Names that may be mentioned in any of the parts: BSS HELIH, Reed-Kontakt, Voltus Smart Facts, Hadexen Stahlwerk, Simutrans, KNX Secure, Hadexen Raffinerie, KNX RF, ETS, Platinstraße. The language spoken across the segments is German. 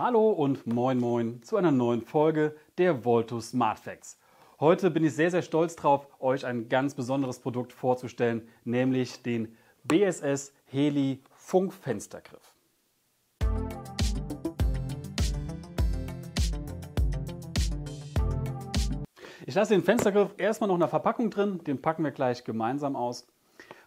Hallo und moin moin zu einer neuen Folge der Voltus Smart Facts. Heute bin ich sehr stolz drauf, euch ein ganz besonderes Produkt vorzustellen, nämlich den BSS HELIH Funkfenstergriff. Ich lasse den Fenstergriff erstmal noch in der Verpackung drin, den packen wir gleich gemeinsam aus.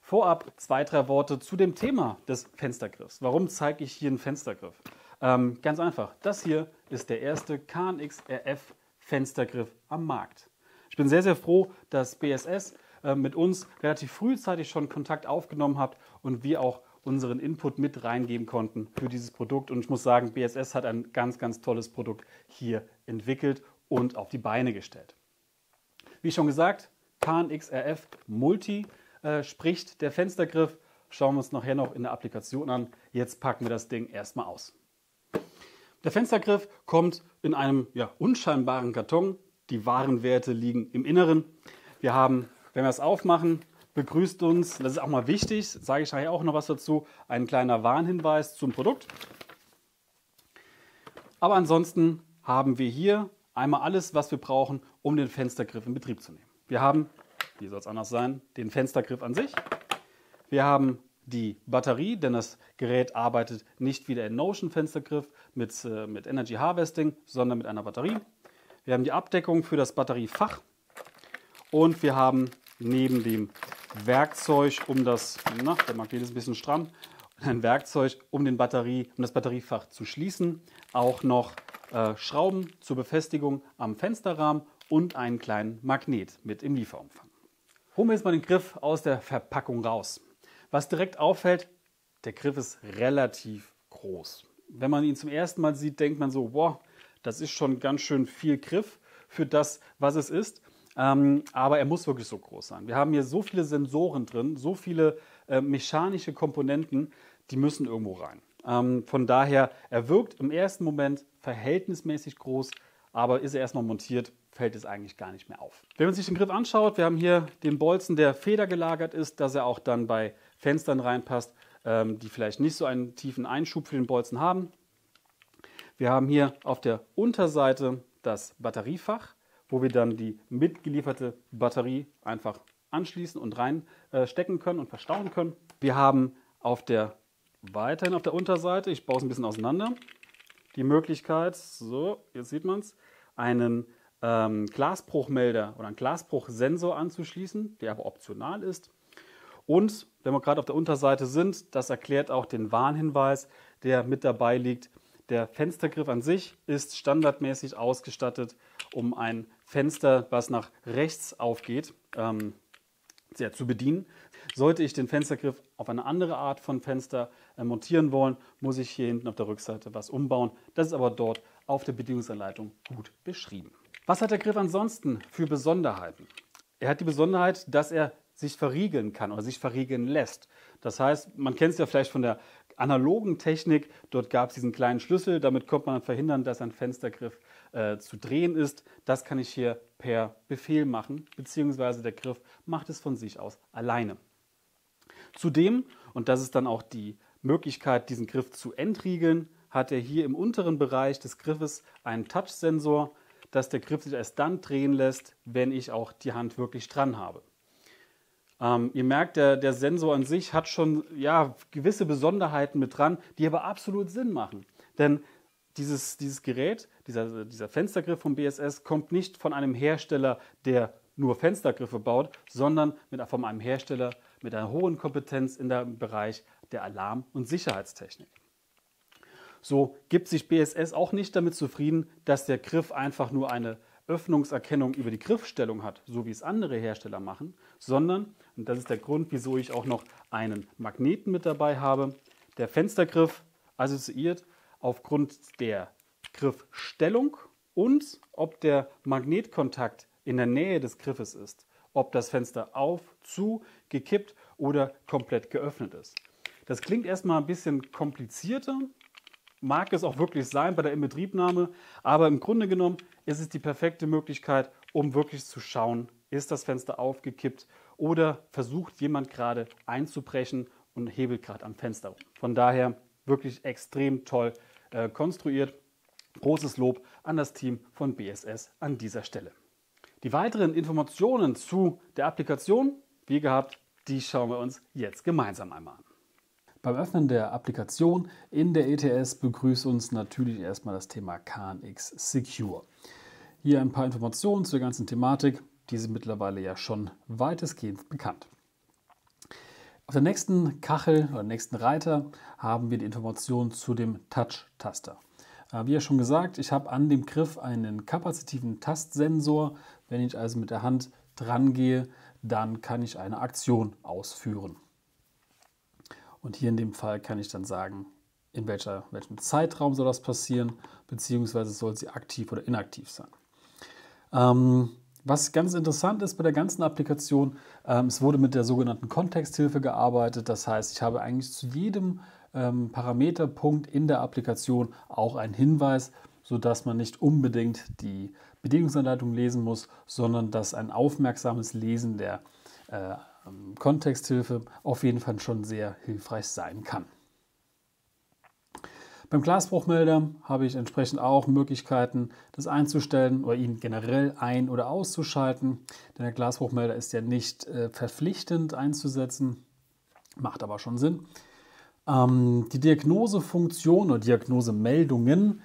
Vorab zwei, drei Worte zu dem Thema des Fenstergriffs. Warum zeige ich hier einen Fenstergriff? Ganz einfach, das hier ist der erste KNX RF Fenstergriff am Markt. Ich bin sehr froh, dass BSS mit uns relativ frühzeitig schon Kontakt aufgenommen hat und wir auch unseren Input mit reingeben konnten für dieses Produkt. Und ich muss sagen, BSS hat ein ganz tolles Produkt hier entwickelt und auf die Beine gestellt. Wie schon gesagt, KNX RF Multi spricht der Fenstergriff. Schauen wir uns nachher noch in der Applikation an. Jetzt packen wir das Ding erstmal aus. Der Fenstergriff kommt in einem unscheinbaren Karton. Die wahren Werte liegen im Inneren. Wir haben, wenn wir es aufmachen, begrüßt uns, das ist auch mal wichtig, sage ich nachher auch noch was dazu, ein kleiner Warnhinweis zum Produkt. Aber ansonsten haben wir hier einmal alles, was wir brauchen, um den Fenstergriff in Betrieb zu nehmen. Wir haben, wie soll es anders sein, den Fenstergriff an sich. Wir haben die Batterie, denn das Gerät arbeitet nicht wie der InNotion-Fenstergriff mit Energy Harvesting, sondern mit einer Batterie. Wir haben die Abdeckung für das Batteriefach und wir haben neben dem Werkzeug, um das, der Magnet ist ein bisschen stramm, ein Werkzeug, um das Batteriefach zu schließen, auch noch Schrauben zur Befestigung am Fensterrahmen und einen kleinen Magnet mit im Lieferumfang. Holen wir jetzt mal den Griff aus der Verpackung raus. Was direkt auffällt, der Griff ist relativ groß. Wenn man ihn zum ersten Mal sieht, denkt man so, wow, das ist schon ganz schön viel Griff für das, was es ist. Aber er muss wirklich so groß sein. Wir haben hier so viele Sensoren drin, so viele mechanische Komponenten, die müssen irgendwo rein. Von daher, er wirkt im ersten Moment verhältnismäßig groß, aber ist er erstmal montiert, fällt es eigentlich gar nicht mehr auf. Wenn man sich den Griff anschaut, wir haben hier den Bolzen, der federgelagert ist, dass er auch dann bei Fenstern reinpasst, die vielleicht nicht so einen tiefen Einschub für den Bolzen haben. Wir haben hier auf der Unterseite das Batteriefach, wo wir dann die mitgelieferte Batterie einfach anschließen und reinstecken können und verstauen können. Wir haben weiterhin auf der Unterseite, ich baue es ein bisschen auseinander, die Möglichkeit, so, jetzt sieht man es, einen Glasbruchmelder oder einen Glasbruchsensor anzuschließen, der aber optional ist. Und wenn wir gerade auf der Unterseite sind, das erklärt auch den Warnhinweis, der mit dabei liegt. Der Fenstergriff an sich ist standardmäßig ausgestattet, um ein Fenster, was nach rechts aufgeht, zu bedienen. Sollte ich den Fenstergriff auf eine andere Art von Fenster montieren wollen, muss ich hier hinten auf der Rückseite was umbauen. Das ist aber dort auf der Bedienungsanleitung gut beschrieben. Was hat der Griff ansonsten für Besonderheiten? Er hat die Besonderheit, dass er sich verriegeln kann oder sich verriegeln lässt. Das heißt, man kennt es ja vielleicht von der analogen Technik, dort gab es diesen kleinen Schlüssel, damit konnte man verhindern, dass ein Fenstergriff zu drehen ist. Das kann ich hier per Befehl machen, beziehungsweise der Griff macht es von sich aus alleine. Zudem, und das ist dann auch die Möglichkeit, diesen Griff zu entriegeln, hat er hier im unteren Bereich des Griffes einen Touch-Sensor, dass der Griff sich erst dann drehen lässt, wenn ich auch die Hand wirklich dran habe. Ihr merkt, der Sensor an sich hat schon gewisse Besonderheiten mit dran, die aber absolut Sinn machen. Denn dieses Gerät, dieser Fenstergriff von BSS kommt nicht von einem Hersteller, der nur Fenstergriffe baut, sondern von einem Hersteller mit einer hohen Kompetenz im Bereich der Alarm- und Sicherheitstechnik. So gibt sich BSS auch nicht damit zufrieden, dass der Griff einfach nur eine Öffnungserkennung über die Griffstellung hat, so wie es andere Hersteller machen, sondern, und das ist der Grund, wieso ich auch noch einen Magneten mit dabei habe, der Fenstergriff assoziiert aufgrund der Griffstellung und ob der Magnetkontakt in der Nähe des Griffes ist, ob das Fenster auf, zu, gekippt oder komplett geöffnet ist. Das klingt erstmal ein bisschen komplizierter, mag es auch wirklich sein bei der Inbetriebnahme, aber im Grunde genommen ist es die perfekte Möglichkeit, um wirklich zu schauen, ist das Fenster aufgekippt oder versucht jemand gerade einzubrechen und hebelt gerade am Fenster rum. Von daher wirklich extrem toll konstruiert Großes Lob an das Team von BSS an dieser Stelle. Die weiteren Informationen zu der Applikation, wie gehabt, die schauen wir uns jetzt gemeinsam einmal an. Beim Öffnen der Applikation in der ETS begrüßt uns natürlich erstmal das Thema KNX Secure. Hier ein paar Informationen zur ganzen Thematik, die sind mittlerweile ja schon weitestgehend bekannt. Auf der nächsten Kachel oder nächsten Reiter haben wir die Informationen zu dem Touch-Taster. Wie ja schon gesagt, ich habe an dem Griff einen kapazitiven Tastsensor. Wenn ich also mit der Hand dran gehe, dann kann ich eine Aktion ausführen. Und hier in dem Fall kann ich dann sagen, in welchem Zeitraum soll das passieren, beziehungsweise soll sie aktiv oder inaktiv sein. Was ganz interessant ist bei der ganzen Applikation, es wurde mit der sogenannten Kontexthilfe gearbeitet. Das heißt, ich habe eigentlich zu jedem Parameterpunkt in der Applikation auch einen Hinweis, sodass man nicht unbedingt die Bedienungsanleitung lesen muss, sondern dass ein aufmerksames Lesen der Kontexthilfe auf jeden Fall schon sehr hilfreich sein kann. Beim Glasbruchmelder habe ich entsprechend auch Möglichkeiten, das einzustellen oder ihn generell ein- oder auszuschalten, denn der Glasbruchmelder ist ja nicht verpflichtend einzusetzen, macht aber schon Sinn. Die Diagnosefunktion oder Diagnosemeldungen,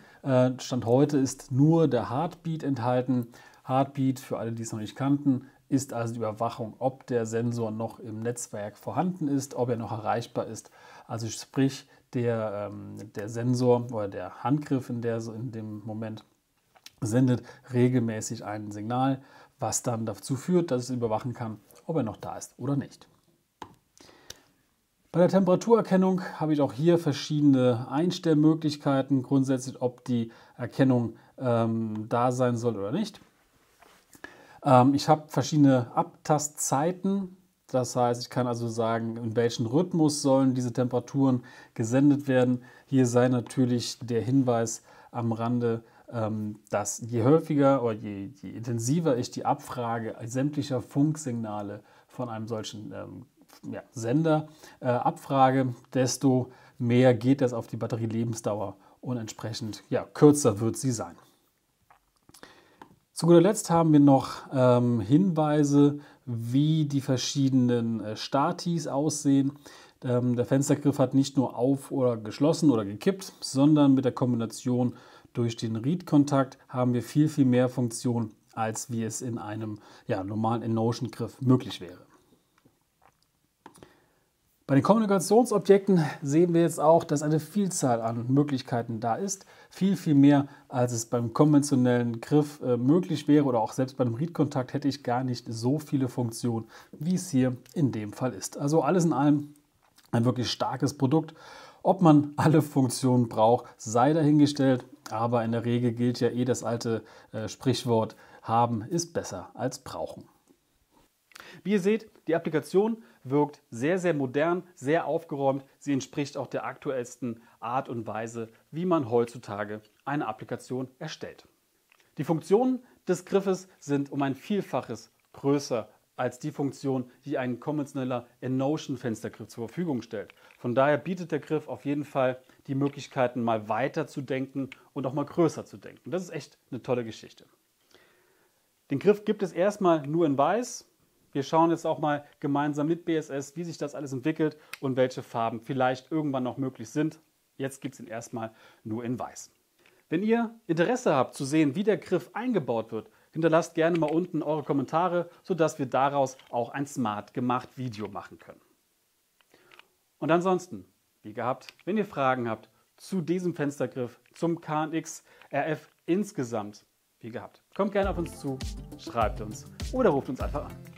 Stand heute ist nur der Heartbeat enthalten. Heartbeat, für alle, die es noch nicht kannten, ist also die Überwachung, ob der Sensor noch im Netzwerk vorhanden ist, ob er noch erreichbar ist. Also sprich, der Sensor oder der Handgriff in dem Moment sendet regelmäßig ein Signal, was dann dazu führt, dass es überwachen kann, ob er noch da ist oder nicht. Bei der Temperaturerkennung habe ich auch hier verschiedene Einstellmöglichkeiten, grundsätzlich ob die Erkennung da sein soll oder nicht. Ich habe verschiedene Abtastzeiten, das heißt, ich kann also sagen, in welchen Rhythmus sollen diese Temperaturen gesendet werden. Hier sei natürlich der Hinweis am Rande, dass je häufiger oder je intensiver ich die Abfrage sämtlicher Funksignale von einem solchen Sender abfrage, desto mehr geht das auf die Batterielebensdauer und entsprechend kürzer wird sie sein. Zu guter Letzt haben wir noch Hinweise, wie die verschiedenen Statis aussehen. Der Fenstergriff hat nicht nur auf oder geschlossen oder gekippt, sondern mit der Kombination durch den Reed-Kontakt haben wir viel, viel mehr Funktionen, als wie es in einem normalen In-Motion-Griff möglich wäre. Bei den Kommunikationsobjekten sehen wir jetzt auch, dass eine Vielzahl an Möglichkeiten da ist. Viel, viel mehr, als es beim konventionellen Griff möglich wäre oder auch selbst beim Reed-Kontakt hätte ich gar nicht so viele Funktionen, wie es hier in dem Fall ist. Also alles in allem ein wirklich starkes Produkt. Ob man alle Funktionen braucht, sei dahingestellt, aber in der Regel gilt ja das alte Sprichwort, haben ist besser als brauchen. Wie ihr seht, die Applikation wirkt sehr, sehr modern, sehr aufgeräumt. Sie entspricht auch der aktuellsten Art und Weise, wie man heutzutage eine Applikation erstellt. Die Funktionen des Griffes sind um ein Vielfaches größer als die Funktion, die ein konventioneller In-Motion-Fenstergriff zur Verfügung stellt. Von daher bietet der Griff auf jeden Fall die Möglichkeiten, mal weiter zu denken und auch mal größer zu denken. Das ist echt eine tolle Geschichte. Den Griff gibt es erstmal nur in Weiß. Wir schauen jetzt auch mal gemeinsam mit BSS, wie sich das alles entwickelt und welche Farben vielleicht irgendwann noch möglich sind. Jetzt gibt es ihn erstmal nur in Weiß. Wenn ihr Interesse habt zu sehen, wie der Griff eingebaut wird, hinterlasst gerne mal unten eure Kommentare, sodass wir daraus auch ein smart gemacht Video machen können. Und ansonsten, wie gehabt, wenn ihr Fragen habt zu diesem Fenstergriff, zum KNX RF insgesamt, wie gehabt, kommt gerne auf uns zu, schreibt uns oder ruft uns einfach an.